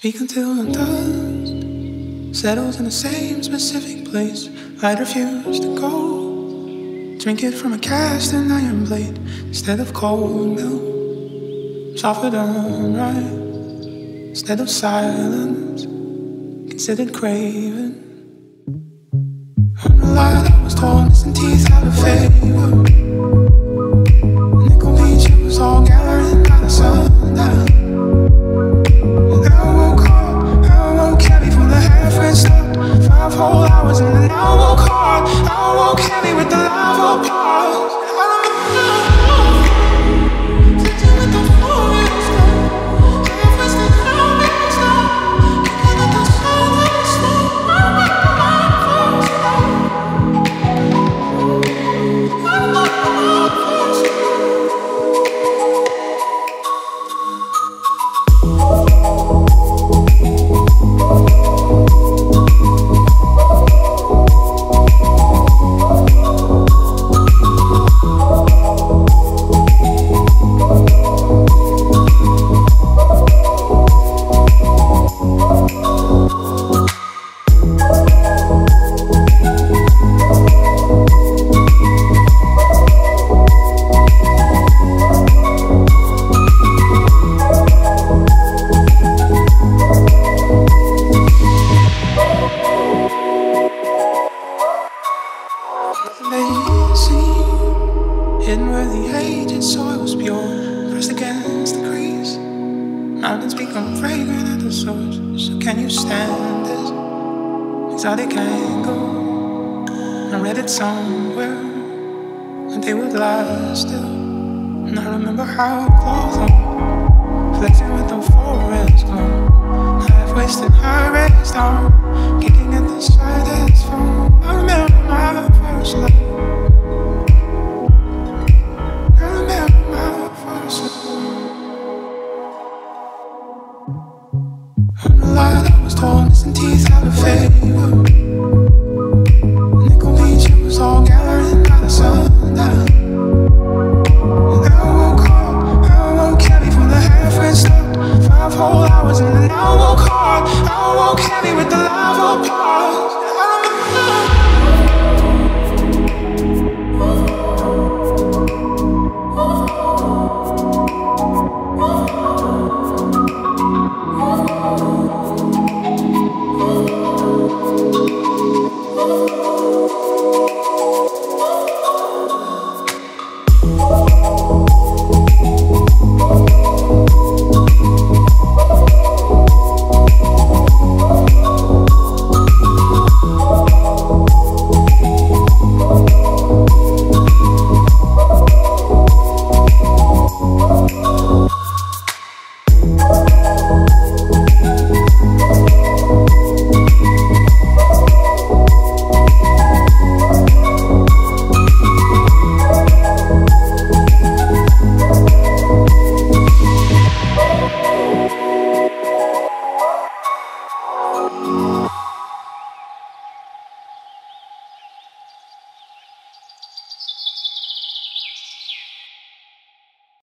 Speak until the dust settles in the same specific place. I'd refuse to go. Drink it from a cast and iron blade instead of cold milk. Softer than right instead of silence considered craving. I'm a lie that was torn, and teeth out of favor. Nickel Beach, it was all gathering by the sundown. Whole hours and then I woke hard. I woke heavy with the lava pause. Whole hours and then I woke hard. I woke heavy with the light.